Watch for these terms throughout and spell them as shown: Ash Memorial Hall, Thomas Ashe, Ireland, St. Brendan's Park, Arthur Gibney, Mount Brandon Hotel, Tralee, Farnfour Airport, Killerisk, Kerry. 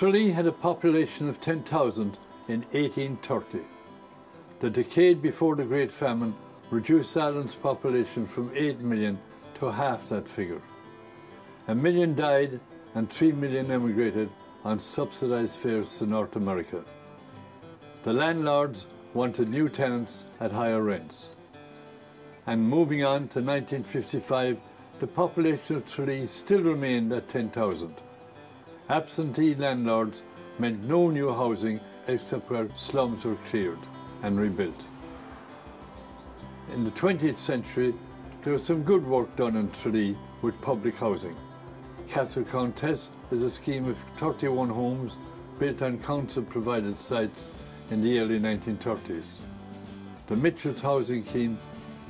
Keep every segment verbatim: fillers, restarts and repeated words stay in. Tralee had a population of ten thousand in eighteen thirty. The decade before the Great Famine reduced Ireland's population from eight million to half that figure. A million died and three million emigrated on subsidised fares to North America. The landlords wanted new tenants at higher rents. And moving on to nineteen fifty-five, the population of Tralee still remained at ten thousand. Absentee landlords meant no new housing except where slums were cleared and rebuilt. In the twentieth century, there was some good work done in Tralee with public housing. Castle Countess is a scheme of thirty-one homes built on council-provided sites in the early nineteen thirties. The Mitchell's housing scheme,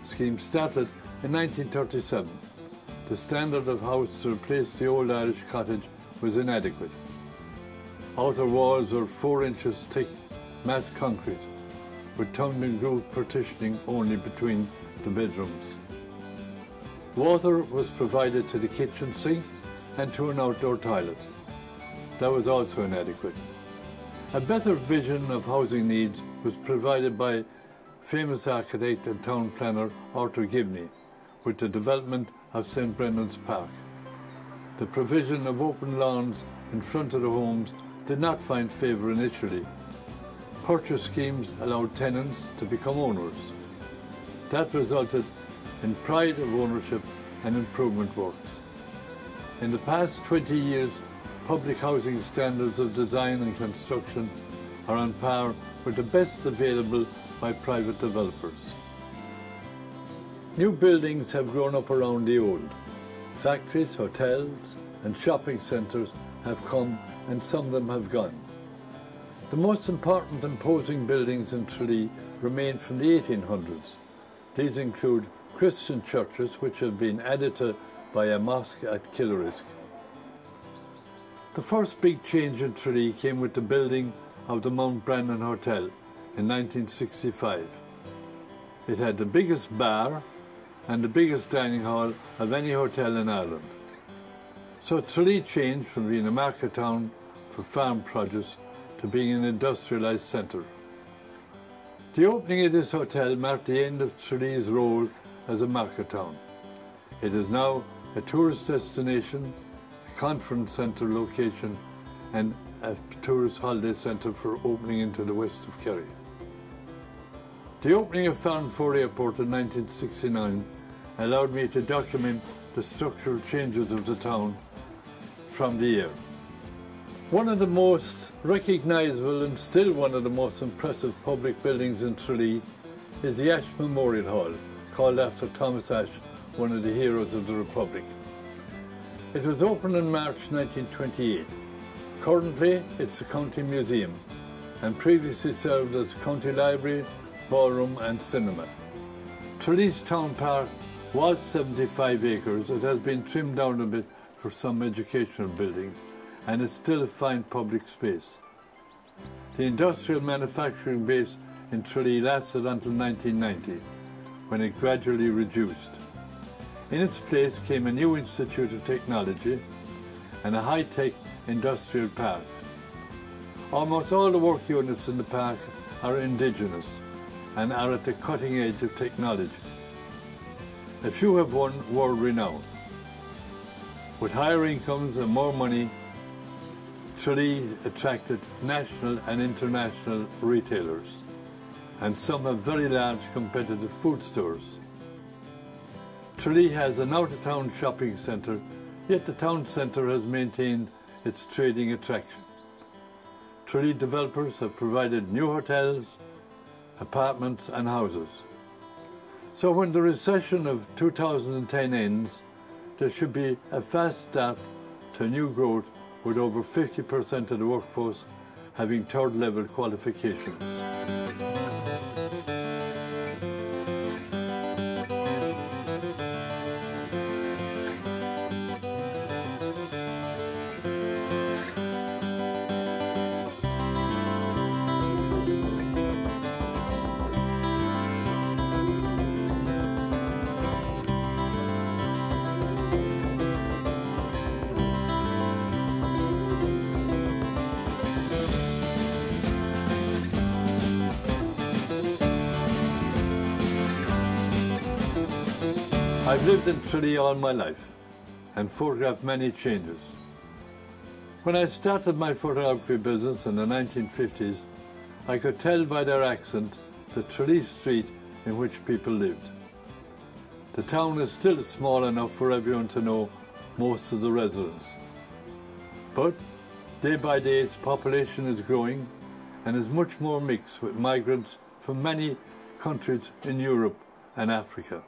scheme started in nineteen thirty-seven. The standard of house to replace the old Irish cottage was inadequate. Outer walls were four inches thick, mass concrete, with tongue and groove partitioning only between the bedrooms. Water was provided to the kitchen sink and to an outdoor toilet. That was also inadequate. A better vision of housing needs was provided by famous architect and town planner Arthur Gibney with the development of Saint Brendan's Park. The provision of open lawns in front of the homes did not find favour initially. Purchase schemes allowed tenants to become owners. That resulted in pride of ownership and improvement works. In the past twenty years, public housing standards of design and construction are on par with the best available by private developers. New buildings have grown up around the old. Factories, hotels and shopping centres have come and some of them have gone. The most important imposing buildings in Tralee remain from the eighteen hundreds. These include Christian churches which have been added to by a mosque at Killerisk. The first big change in Tralee came with the building of the Mount Brandon Hotel in nineteen sixty-five. It had the biggest bar and the biggest dining hall of any hotel in Ireland. So Tralee changed from being a market town for farm produce to being an industrialised centre. The opening of this hotel marked the end of Tralee's role as a market town. It is now a tourist destination, a conference centre location and a tourist holiday centre for opening into the west of Kerry. The opening of Farnfour Airport in nineteen sixty-nine allowed me to document the structural changes of the town from the air. One of the most recognisable and still one of the most impressive public buildings in Tralee is the Ash Memorial Hall, called after Thomas Ashe, one of the heroes of the Republic. It was opened in March nineteen twenty-eight. Currently, it's a county museum and previously served as a county library, ballroom and cinema. Tralee's town park was seventy-five acres. It has been trimmed down a bit for some educational buildings and it's still a fine public space. The industrial manufacturing base in Tralee lasted until nineteen ninety, when it gradually reduced. In its place came a new Institute of Technology and a high-tech industrial park. Almost all the work units in the park are indigenous and are at the cutting edge of technology. A few have won world renown. With higher incomes and more money, Tralee attracted national and international retailers, and some have very large competitive food stores. Tralee has an out-of-town shopping centre, yet the town centre has maintained its trading attraction. Tralee developers have provided new hotels, apartments and houses. So when the recession of two thousand ten ends, there should be a fast start to new growth with over fifty percent of the workforce having third level qualifications. I've lived in Tralee all my life and photographed many changes. When I started my photography business in the nineteen fifties, I could tell by their accent the Tralee street in which people lived. The town is still small enough for everyone to know most of the residents. But day by day its population is growing and is much more mixed with migrants from many countries in Europe and Africa.